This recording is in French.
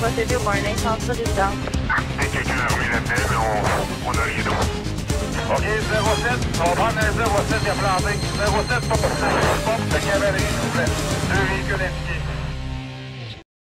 Procédure pour un incendie résident. Et quelqu'un a remis l'appel, on a rien d'autre. OK, 07, on va prendre un 07 et planter. 07 pour la cavalerie, s'il vous plaît. Deux véhicules indiqués.